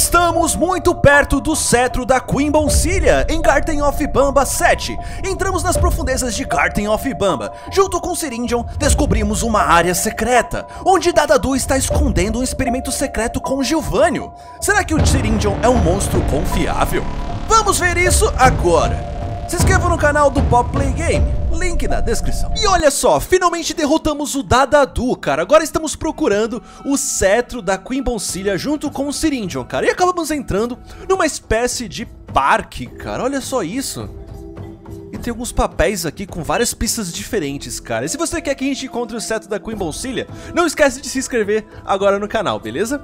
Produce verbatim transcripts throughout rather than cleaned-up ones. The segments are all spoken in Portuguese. Estamos muito perto do cetro da Queen Bouncelia, em Garten of Banban sete. Entramos nas profundezas de Garten of Banban. Junto com Syringeon, descobrimos uma área secreta, onde Dadadoo está escondendo um experimento secreto com Gilvânio. Será que o Syringeon é um monstro confiável? Vamos ver isso agora! Se inscreva no canal do Pop Play Game, link na descrição. E olha só, finalmente derrotamos o Dadadoo, cara. Agora estamos procurando o cetro da Queen Bouncelia junto com o Syringeon, cara. E acabamos entrando numa espécie de parque, cara. Olha só isso. E tem alguns papéis aqui com várias pistas diferentes, cara. E se você quer que a gente encontre o cetro da Queen Bouncelia, não esquece de se inscrever agora no canal, beleza?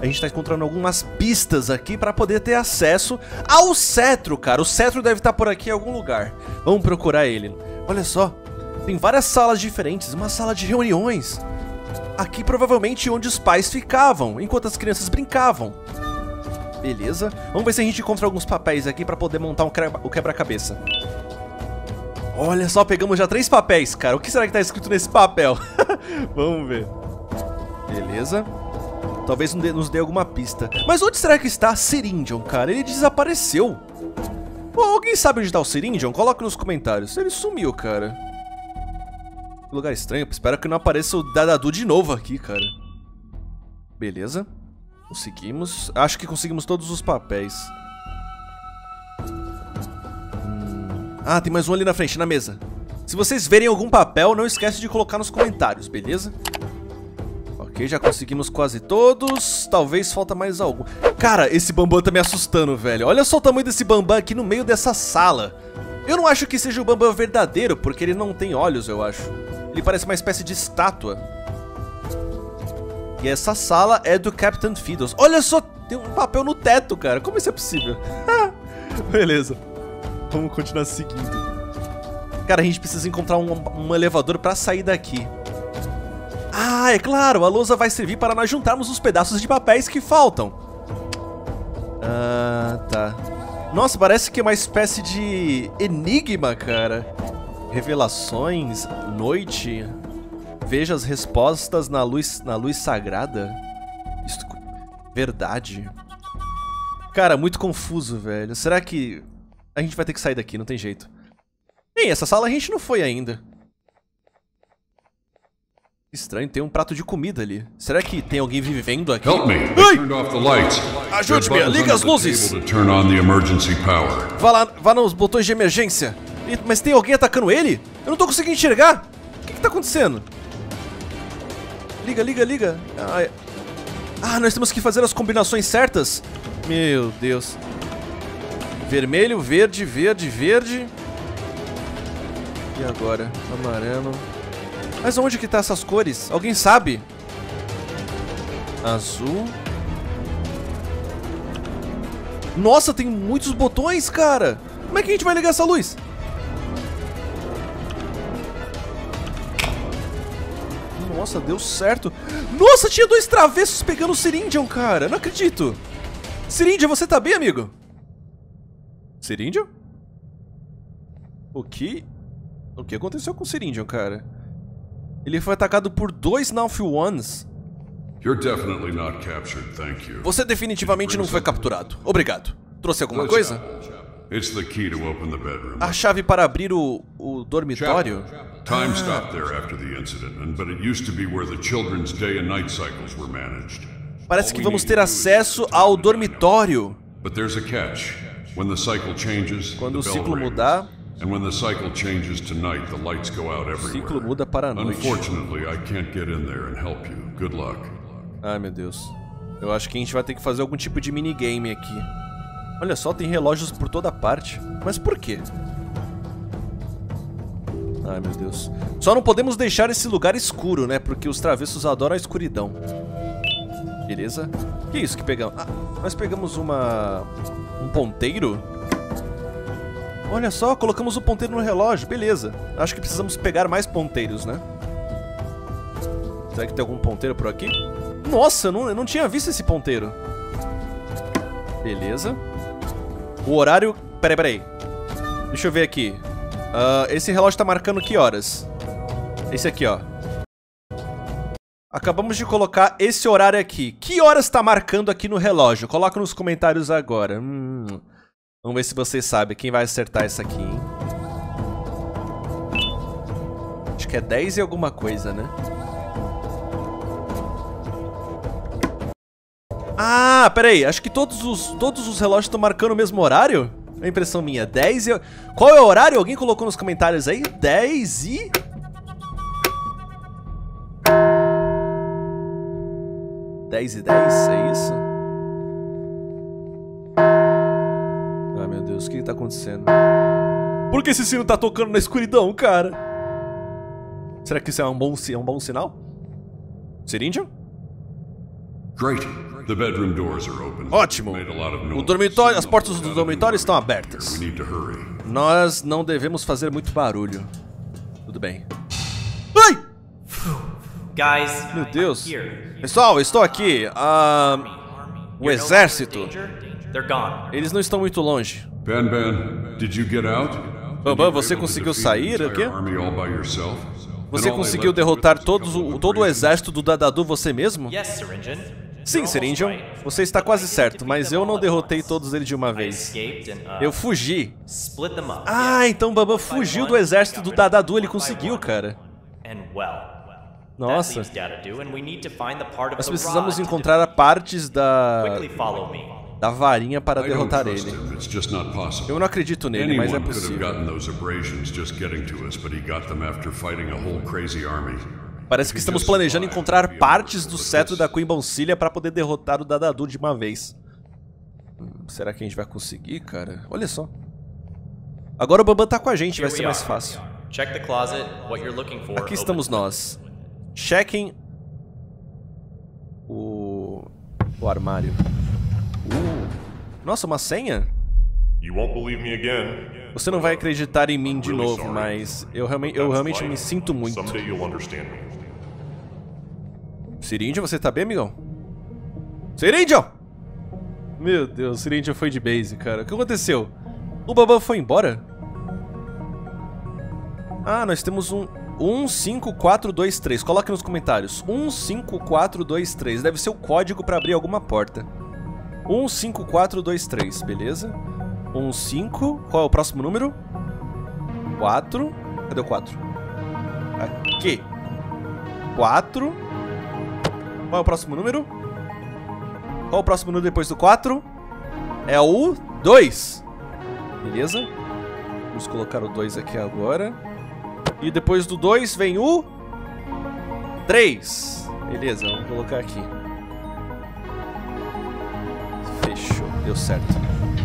A gente tá encontrando algumas pistas aqui pra poder ter acesso ao cetro, cara. O cetro deve estar por aqui em algum lugar. Vamos procurar ele. Olha só, tem várias salas diferentes. Uma sala de reuniões. Aqui provavelmente onde os pais ficavam, enquanto as crianças brincavam. Beleza. Vamos ver se a gente encontra alguns papéis aqui pra poder montar um quebra-cabeça. Olha só, pegamos já três papéis, cara. O que será que tá escrito nesse papel? Vamos ver. Beleza. Talvez nos dê alguma pista. Mas onde será que está Syringeon, cara? Ele desapareceu. Pô, alguém sabe onde está o Syringeon? Coloca nos comentários. Ele sumiu, cara. Que lugar estranho. Espero que não apareça o Dadadoo de novo aqui, cara. Beleza. Conseguimos. Acho que conseguimos todos os papéis. Hum. Ah, tem mais um ali na frente, na mesa. Se vocês verem algum papel, não esquece de colocar nos comentários, beleza? Ok, já conseguimos quase todos. Talvez falta mais algum. Cara, esse Bambam tá me assustando, velho. Olha só o tamanho desse Bambam aqui no meio dessa sala. Eu não acho que seja o Bambam verdadeiro, porque ele não tem olhos, eu acho. Ele parece uma espécie de estátua. E essa sala é do Captain Fiddles. Olha só, tem um papel no teto, cara. Como isso é possível? Beleza. Vamos continuar seguindo. Cara, a gente precisa encontrar um, um elevador pra sair daqui. Ah, é claro, a lousa vai servir para nós juntarmos os pedaços de papéis que faltam. Ah, tá. Nossa, parece que é uma espécie de enigma, cara. Revelações, noite. Veja as respostas na luz, na luz sagrada. Isso, verdade. Cara, muito confuso, velho. Será que a gente vai ter que sair daqui? Não tem jeito. Bem, essa sala a gente não foi ainda. Estranho, tem um prato de comida ali. Será que tem alguém vivendo aqui? Ajude-me, liga as luzes. Vá lá, vá nos botões de emergência. Mas tem alguém atacando ele? Eu não tô conseguindo enxergar. O que que tá acontecendo? Liga, liga, liga. Ai. Ah, nós temos que fazer as combinações certas. Meu Deus. Vermelho, verde, verde, verde. E agora? Amarelo. Mas onde que tá essas cores? Alguém sabe? Azul. Nossa, tem muitos botões, cara. Como é que a gente vai ligar essa luz? Nossa, deu certo. Nossa, tinha dois travessos pegando o Syringeon, cara. Não acredito. Syringeon, você tá bem, amigo? Syringeon? O que... O que aconteceu com o Syringeon, cara? Ele foi atacado por dois Nalfiões. Você definitivamente não foi capturado. Obrigado. Trouxe alguma coisa? A chave para abrir o, o dormitório? Ah. Parece que vamos ter acesso ao dormitório. Quando o ciclo mudar... And when the cycle changes to night, the lights go out everywhere. Ciclo muda para a noite. Unfortunately, I can't get in there and help you. Good luck. Ai, meu Deus. Eu acho que a gente vai ter que fazer algum tipo de minigame aqui. Olha só, tem relógios por toda parte. Mas por quê? Ai, meu Deus. Só não podemos deixar esse lugar escuro, né? Porque os travessos adoram a escuridão. Beleza? Que isso que pegamos? Ah, nós pegamos uma... Um ponteiro? Olha só, colocamos o ponteiro no relógio, beleza. Acho que precisamos pegar mais ponteiros, né? Será que tem algum ponteiro por aqui? Nossa, eu não, eu não tinha visto esse ponteiro. Beleza. O horário... Peraí, peraí. Deixa eu ver aqui. Uh, esse relógio tá marcando que horas? Esse aqui, ó. Acabamos de colocar esse horário aqui. Que horas está marcando aqui no relógio? Coloca nos comentários agora. Hum. Vamos ver se vocês sabem. Quem vai acertar isso aqui, hein? Acho que é dez e alguma coisa, né? Ah, peraí. Acho que todos os, todos os relógios estão marcando o mesmo horário? É a impressão minha. dez e... Qual é o horário? Alguém colocou nos comentários aí? dez e... dez e dez, é isso? Ah, meu Deus, o que tá acontecendo? Por que esse sino tá tocando na escuridão, cara? Será que isso é um bom, é um bom sinal? Syringeon? Ótimo! O dormitório, as portas do dormitório estão abertas. Nós não devemos fazer muito barulho. Tudo bem. Ai! Meu Deus. Pessoal, estou aqui. Uh, o exército. Eles não estão muito longe. Bambam, você conseguiu sair? O quê? Você conseguiu derrotar todos, todo o exército do Dadadoo você mesmo? Sim, Syringeon. Você está quase certo, mas eu não derrotei todos eles de uma vez. Eu fugi. Ah, então Bambam fugiu do exército do Dadadoo. Ele conseguiu, cara. Nossa. Nós precisamos encontrar partes da... da varinha para derrotar ele. Eu não acredito nele, mas é possível. Parece que estamos planejando encontrar partes do cetro da Queen Bouncelia para poder derrotar o Dadadoo de uma vez. Hum, será que a gente vai conseguir, cara? Olha só. Agora o Bambam tá com a gente, vai ser mais fácil. Aqui estamos nós. Chequem o... o armário. Uh. Nossa, uma senha? Você não vai acreditar em mim de novo, mas eu, realme eu realmente me sinto muito. Syringeon, você tá bem, amigão? Syringeon! Meu Deus, Syringeon foi de base, cara. O que aconteceu? O Bambam foi embora? Ah, nós temos um... um cinco quatro dois três. Coloque nos comentários. um cinco quatro dois três. Deve ser o código para abrir alguma porta. um cinco quatro dois três, beleza? um cinco. Qual é o próximo número? quatro. Cadê o quatro? Aqui. quatro. Qual é o próximo número? Qual é o próximo número depois do quatro? É o dois. Beleza? Vamos colocar o dois aqui agora. E depois do dois vem o três. Beleza, vamos colocar aqui. Fechou, deu certo.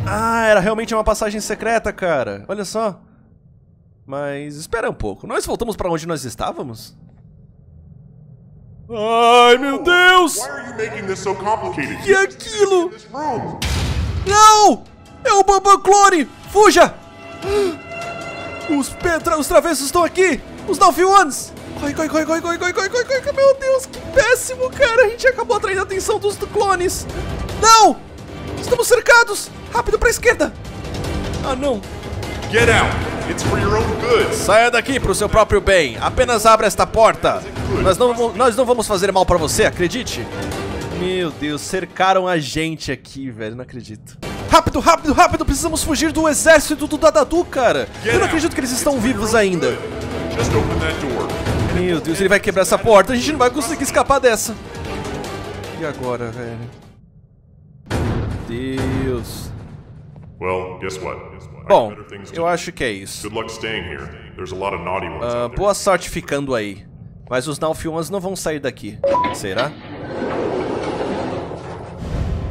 Ah, era realmente uma passagem secreta, cara. Olha só. Mas espera um pouco. Nós voltamos pra onde nós estávamos? Ai, meu Deus! O que é aquilo? Não! É o Bamba Clone! Fuja! Os Petra, os travessos estão aqui! Os Nalfiões! Corre, corre, corre, corre, corre, corre, corre, corre, corre, meu Deus, que péssimo, cara! A gente acabou atraindo a atenção dos clones! Não! Estamos cercados! Rápido pra esquerda! Ah, não! Get out! It's for your own good! Saia daqui pro seu próprio bem! Apenas abra esta porta! Nós não, nós não vamos fazer mal pra você, acredite! Meu Deus, cercaram a gente aqui, velho, não acredito. Rápido, rápido, rápido! Precisamos fugir do exército do Dadadoo, cara! Eu não acredito que eles estão vivos ainda. Meu Deus, ele vai quebrar essa porta. A gente não vai conseguir escapar dessa. E agora, velho? Meu Deus. Bom, eu acho que é isso. Ah, boa sorte ficando aí. Mas os Nalfiões não vão sair daqui. Será?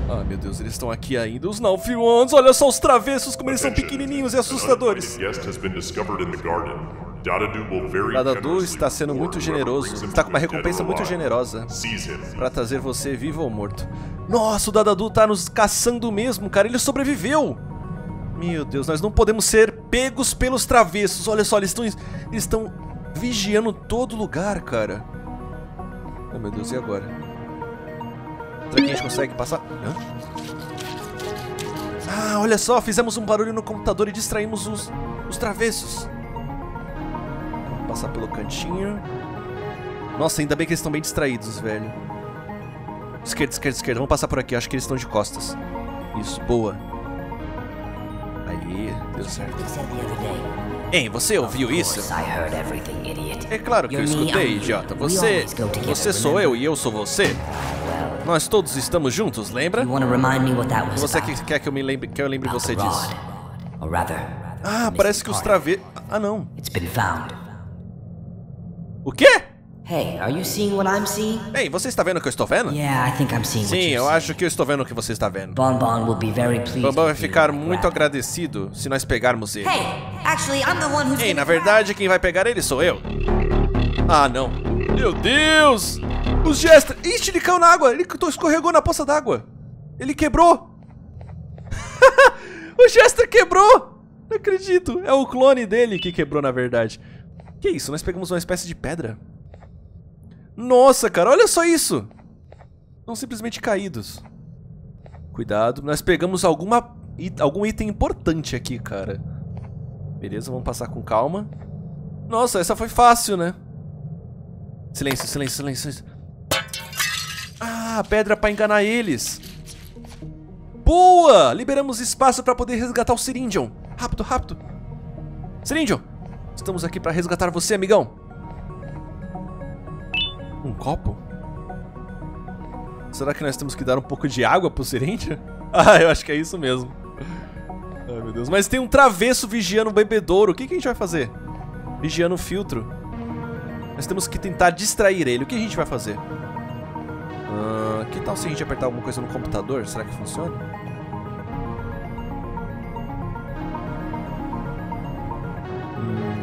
Ah, meu Deus, eles estão aqui ainda, os Nalfiões. Olha só os travessos, como eles são pequenininhos e assustadores. Dadadoo está sendo muito generoso. Está com uma recompensa muito generosa para trazer você vivo ou morto. Nossa, o Dadadoo está nos caçando mesmo, cara. Ele sobreviveu. Meu Deus, nós não podemos ser pegos pelos travessos. Olha só, eles estão, eles estão vigiando todo lugar, cara. Oh, meu Deus, e agora? Será que a gente consegue passar? Hã? Ah, olha só, fizemos um barulho no computador e distraímos os, os travessos. Vamos passar pelo cantinho. Nossa, ainda bem que eles estão bem distraídos, velho. Esquerda, esquerda, esquerda. Vamos passar por aqui. Acho que eles estão de costas. Isso, boa. Aí, deu certo. Hein, você ouviu isso? É claro que eu escutei, idiota. Você, você sou eu e eu sou você. Nós todos estamos juntos, lembra? Você que quer que eu me lembre, que eu lembre você disso? Ah, parece que os trave... Ah, não. O quê? Hey, are you seeing what I'm seeing? Ei, você está vendo o que eu estou vendo? Yeah, I think I'm seeing Sim, what eu seeing. acho que eu estou vendo o que você está vendo. Bambam vai ficar muito agradecido se nós pegarmos ele. Hey, actually, I'm the one who's Ei, na verdade, quem vai pegar ele sou eu. Ah, não. Meu Deus! Os Jester... Ixi, ele caiu na água. Ele escorregou na poça d'água. Ele quebrou. O Jester quebrou. Não acredito. É o clone dele que quebrou, na verdade. Que isso? Nós pegamos uma espécie de pedra? Nossa, cara, olha só isso. Estão simplesmente caídos. Cuidado, nós pegamos alguma, algum item importante aqui, cara. Beleza, vamos passar com calma. Nossa, essa foi fácil, né? Silêncio, silêncio, silêncio, silêncio. Ah, pedra pra enganar eles. Boa! Liberamos espaço pra poder resgatar o Syringeon. Rápido, rápido. Syringeon, estamos aqui pra resgatar você, amigão. Um copo? Será que nós temos que dar um pouco de água pro Syringeon? Ah, eu acho que é isso mesmo. Ai, meu Deus. Mas tem um travesso vigiando o bebedouro. O que, que a gente vai fazer? Vigiando o filtro. Nós temos que tentar distrair ele. O que a gente vai fazer? Ah, que tal se a gente apertar alguma coisa no computador? Será que funciona? Hum...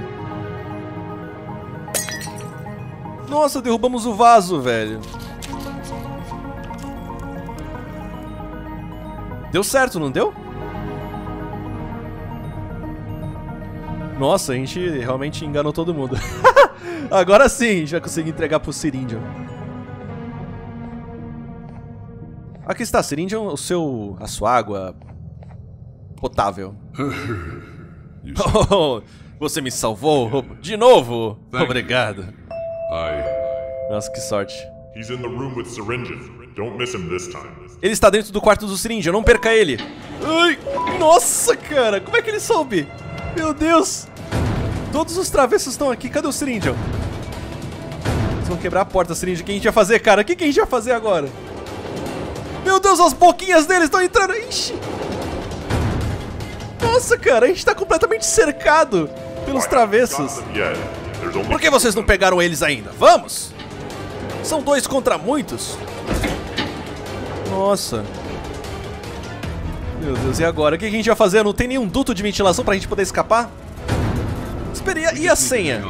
Nossa, derrubamos o vaso, velho. Deu certo, não deu? Nossa, a gente realmente enganou todo mundo. Agora sim, a gente vai conseguir entregar pro Syringeon. Aqui está, Syringeon, o seu, a sua água potável. Oh, você me salvou de novo. Obrigado. Nossa, que sorte. Ele está dentro do quarto do Syringeon, não perca ele. Ai, nossa, cara, como é que ele soube? Meu Deus. Todos os travessos estão aqui, cadê o Syringeon? Eles vão quebrar a porta, Syringeon. O que a gente vai fazer, cara? O que a gente vai fazer agora? Meu Deus, as boquinhas deles estão entrando. Ixi. Nossa, cara, a gente está completamente cercado pelos travessos. Por que vocês não pegaram eles ainda? Vamos! São dois contra muitos. Nossa. Meu Deus, e agora? O que a gente vai fazer? Não tem nenhum duto de ventilação pra gente poder escapar? Espera, e a senha?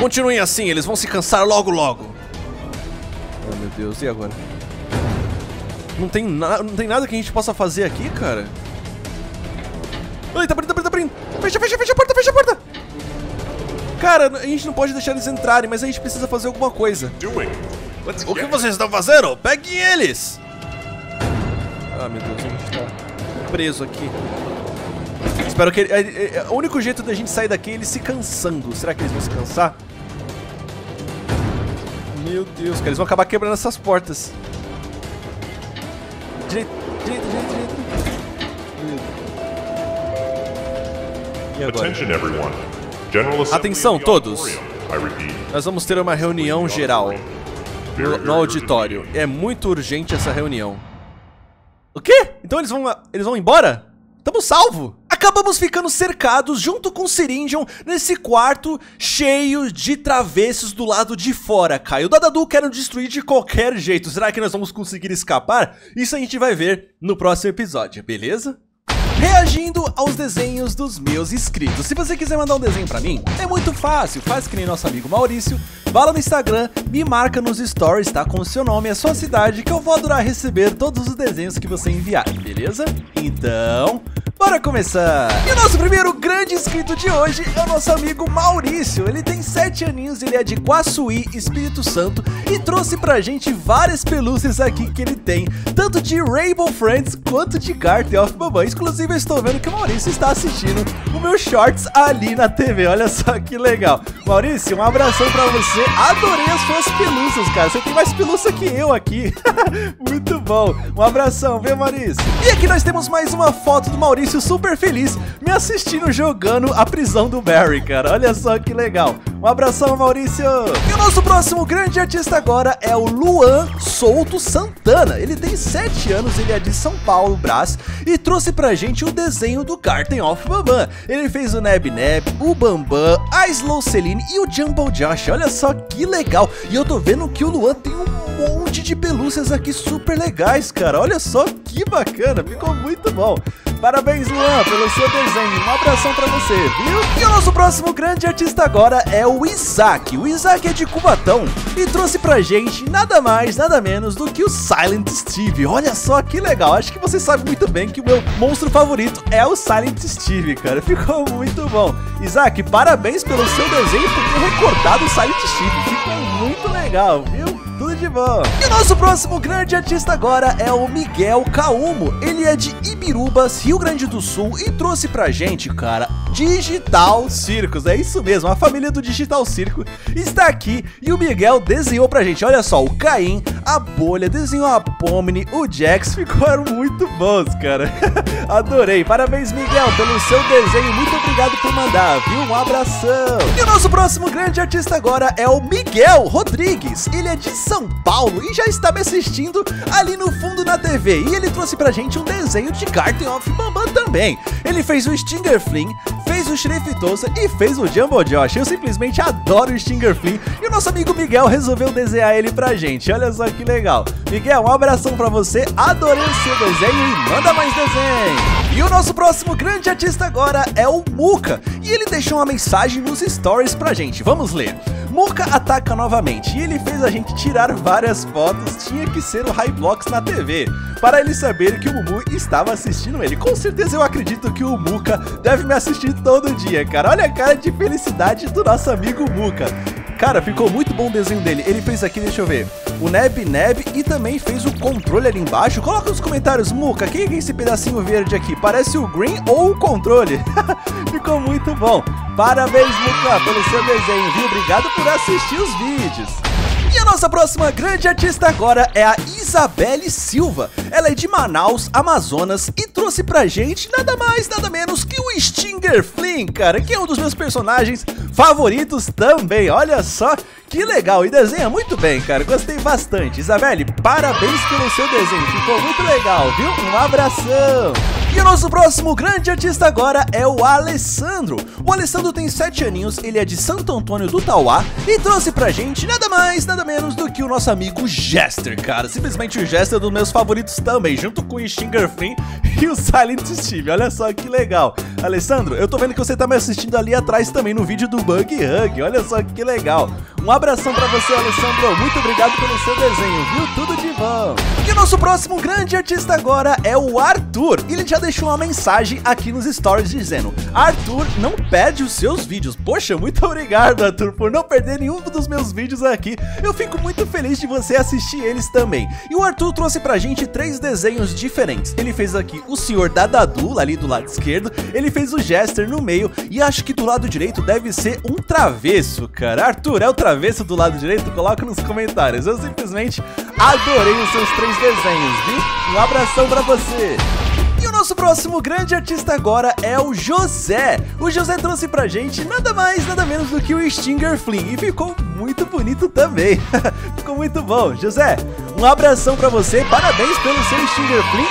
Continuem assim, eles vão se cansar logo, logo. Oh, meu Deus, e agora? Não tem, na... não tem nada que a gente possa fazer aqui, cara? Ai, tá abrindo, tá abrindo, tá abrindo. Fecha, fecha, fecha a porta, fecha a porta. Cara, a gente não pode deixar eles entrarem, mas a gente precisa fazer alguma coisa. O que vocês estão fazendo? Peguem eles! Ah, meu Deus, a gente tá preso aqui. Espero que ele... O único jeito da gente sair daqui é eles se cansando. Será que eles vão se cansar? Meu Deus, cara, eles vão acabar quebrando essas portas. Direita, direita, direita, direita. E agora? Atenção, todos! Nós vamos ter uma reunião geral no, no auditório. É muito urgente essa reunião. O quê? Então eles vão, eles vão embora? Tamo salvo! Acabamos ficando cercados junto com o Syringeon nesse quarto cheio de travessos do lado de fora, cara. E o Dadadoo quer nos destruir de qualquer jeito. Será que nós vamos conseguir escapar? Isso a gente vai ver no próximo episódio, beleza? Reagindo aos desenhos dos meus inscritos. Se você quiser mandar um desenho pra mim, é muito fácil. Faz que nem nosso amigo Maurício. Vá lá no Instagram, me marca nos stories, tá? Com o seu nome e a sua cidade, que eu vou adorar receber todos os desenhos que você enviar, beleza? Então, Bora começar! E o nosso primeiro grande inscrito de hoje é o nosso amigo Maurício. Ele tem sete aninhos, ele é de Guaçuí, Espírito Santo, e trouxe pra gente várias pelúcias aqui que ele tem, tanto de Rainbow Friends quanto de Garten of Banban. Inclusive eu estou vendo que o Maurício está assistindo o meu shorts ali na T V, olha só que legal. Maurício, um abração pra você, adorei as suas pelúcias, cara, você tem mais pelúcia que eu aqui. Muito bom, um abração, vem Maurício. E aqui nós temos mais uma foto do Maurício super feliz, me assistindo jogando a prisão do Barry, cara, olha só que legal. Um abração, Maurício! E o nosso próximo grande artista agora é o Luan Souto Santana. Ele tem sete anos, ele é de São Paulo, Brás, e trouxe pra gente o desenho do Garten of Banban. Ele fez o Nabnab, o Bambam, a Slow Seline e o Jumbo Josh. Olha só que legal! E eu tô vendo que o Luan tem um monte de pelúcias aqui super legais, cara. Olha só que bacana, ficou muito bom. Parabéns, Luan, pelo seu desenho. Um abração pra você, viu? E o nosso próximo grande artista agora é o Isaac. O Isaac é de Cubatão e trouxe pra gente nada mais, nada menos do que o Silent Steve. Olha só que legal. Acho que você sabe muito bem que o meu monstro favorito é o Silent Steve, cara. Ficou muito bom. Isaac, parabéns pelo seu desenho por ter recordado o Silent Steve. Ficou muito legal, viu? Tudo de bom. E o nosso próximo grande artista agora é o Miguel Caumo. Ele é de Ibirubas, Rio Grande do Sul, e trouxe pra gente, cara, Digital Circus. É isso mesmo, a família do Digital Circus está aqui e o Miguel desenhou pra gente, olha só, o Caim, a Bolha, desenhou a Pomni, o Jax, ficaram muito bons, cara. Adorei, parabéns, Miguel, pelo seu desenho, muito obrigado por mandar, viu? Um abração. E o nosso próximo grande artista agora é o Miguel Rodrigues. Ele é de São Paulo e já está me assistindo ali no fundo na T V, e ele trouxe pra gente um desenho de Garten of Banban também. Ele fez o Stinger Flynn, fez o Shreftosa e fez o Jumbo Josh. Eu simplesmente adoro o Stinger Flynn e o nosso amigo Miguel resolveu desenhar ele pra gente, olha só que legal. Miguel, um abração pra você, adorei o seu desenho e manda mais desenho. E o nosso próximo grande artista agora é o Muca, e ele deixou uma mensagem nos stories pra gente, vamos ler. Muca ataca novamente e ele fez a gente tirar várias fotos, tinha que ser o HiBlox na T V, para ele saber que o Mumu estava assistindo ele. Com certeza eu acredito que o Muca deve me assistir todo dia, cara. Olha a cara de felicidade do nosso amigo Muca. Cara, ficou muito bom o desenho dele. Ele fez aqui, deixa eu ver, o Neb Neb e também fez o controle ali embaixo. Coloca nos comentários, Muca, quem é esse pedacinho verde aqui? Parece o Green ou o controle? Ficou muito bom. Parabéns, Muca, pelo seu desenho, viu? Obrigado por assistir os vídeos. E a nossa próxima grande artista agora é a Isabelle Silva. Ela é de Manaus, Amazonas, e trouxe pra gente nada mais, nada menos que o Stinger Flynn, cara, que é um dos meus personagens favoritos também. Olha só que legal, e desenha muito bem, cara, gostei bastante. Isabelle, parabéns pelo seu desenho, ficou muito legal, viu? Um abração. E o nosso próximo grande artista agora é o Alessandro. O Alessandro tem sete aninhos, ele é de Santo Antônio do Tauá e trouxe pra gente nada mais, nada menos do que o nosso amigo Jester, cara. Simplesmente o Jester é dos meus favoritos também, junto com o Stinger Flynn e o Silent Steve, olha só que legal. Alessandro, eu tô vendo que você tá me assistindo ali atrás também no vídeo do Buggy Hug, olha só que legal. Um abração pra você, Alessandro, muito obrigado pelo seu desenho, viu? Tudo de bom. E o nosso próximo grande artista agora é o Arthur. Ele já deixou uma mensagem aqui nos stories dizendo: Arthur, não perde os seus vídeos. Poxa, muito obrigado, Arthur, por não perder nenhum dos meus vídeos aqui. Eu fico muito feliz de você assistir eles também. E o Arthur trouxe pra gente três desenhos diferentes. Ele fez aqui o senhor Dadadoo, ali do lado esquerdo. Ele fez o Jester no meio e acho que do lado direito deve ser um travesso, cara. Arthur, é o travesso? Vê se do lado direito, coloca nos comentários. Eu simplesmente adorei os seus três desenhos, viu? Um abração pra você! E o nosso próximo grande artista agora é o José. O José trouxe pra gente nada mais, nada menos do que o Stinger Flynn e ficou muito bonito também. Ficou muito bom. José, um abração pra você, parabéns pelo seu Stinger Flynn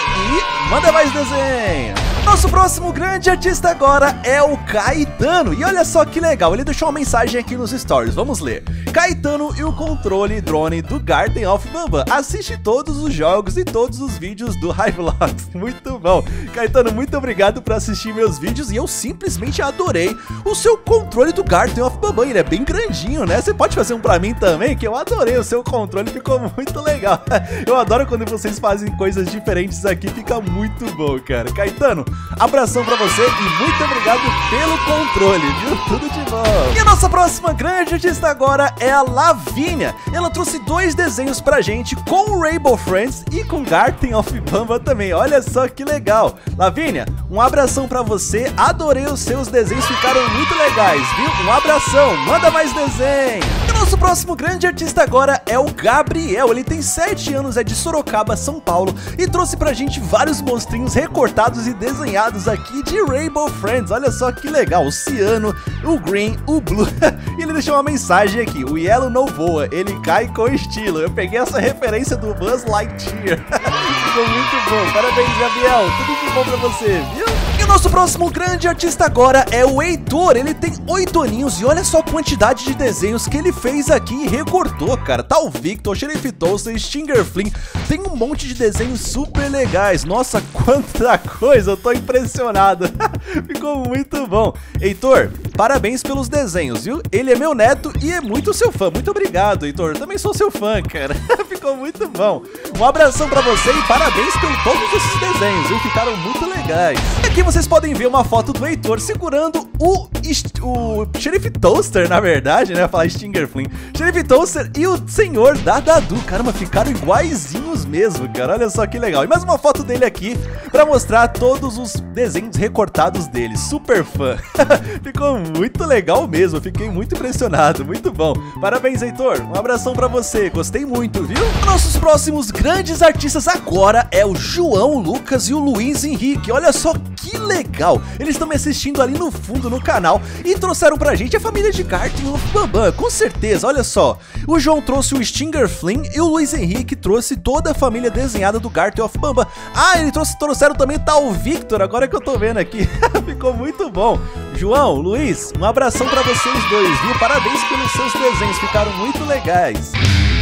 e manda mais desenho! Nosso próximo grande artista agora é o Caetano, e olha só que legal, ele deixou uma mensagem aqui nos stories, vamos ler. Caetano e o controle drone do Garten of Banban, assiste todos os jogos e todos os vídeos do HayBlox. Muito bom, Caetano, muito obrigado por assistir meus vídeos e eu simplesmente adorei o seu controle do Garten of Banban, ele é bem grandinho, né? Você pode fazer um pra mim também, que eu adorei o seu controle, ficou muito legal. Eu adoro quando vocês fazem coisas diferentes aqui, fica muito bom, cara. Caetano, Abração pra você e muito obrigado pelo controle, viu? Tudo de bom. E a nossa próxima grande artista agora é a Lavínia. Ela trouxe dois desenhos pra gente com o Rainbow Friends e com Garten of Banban também. Olha só que legal. Lavínia, um abração pra você. Adorei os seus desenhos, ficaram muito legais, viu? Um abração, manda mais desenho. E o nosso próximo grande artista agora é o Gabriel. Ele tem sete anos, é de Sorocaba, São Paulo, e trouxe pra gente vários monstrinhos recortados e desenhados aqui de Rainbow Friends. Olha só que legal, o ciano, o green, o blue. E ele deixou uma mensagem aqui: o yellow não voa, ele cai com estilo. Eu peguei essa referência do Buzz Lightyear. Ficou muito bom, parabéns, Gabriel, tudo de bom pra você, viu? E o nosso próximo grande artista agora é o Heitor. Ele tem oito aninhos e olha só a quantidade de desenhos que ele fez aqui e recortou, cara. Tá o Victor, Sheriff Toadster, Stinger Flynn, tem um monte de desenhos super legais. Nossa, quanta coisa, eu tô impressionado. Ficou muito bom. Heitor, parabéns pelos desenhos, viu? Ele é meu neto e é muito seu fã. Muito obrigado, Heitor, eu também sou seu fã, cara. Ficou muito bom. Um abração pra você e parabéns por todos esses desenhos, viu? Ficaram muito legais. Aqui vocês podem ver uma foto do Heitor segurando o, o Sheriff Toadster, na verdade, né? Falar Stinger Flynn. Sheriff Toadster e o senhor Dadadoo. Caramba, ficaram iguaizinhos mesmo, cara. Olha só que legal. E mais uma foto dele aqui pra mostrar todos os desenhos recortados dele. Super fã. Ficou muito legal mesmo. Fiquei muito impressionado. Muito bom. Parabéns, Heitor. Um abração pra você. Gostei muito, viu? Nossos próximos grandes artistas agora é o João, o Lucas e o Luiz Henrique. Olha só que legal. Eles estão me assistindo ali no fundo no canal e trouxeram pra gente a família de Garten of Banban. Com certeza, olha só. O João trouxe o Stinger Flynn e o Luiz Henrique trouxe toda a família desenhada do Garten of Banban. Ah, ele trouxe, trouxeram também tal Victor, agora que eu tô vendo aqui. Ficou muito bom. João, Luiz, um abração pra vocês dois, viu? Parabéns pelos seus desenhos, ficaram muito legais.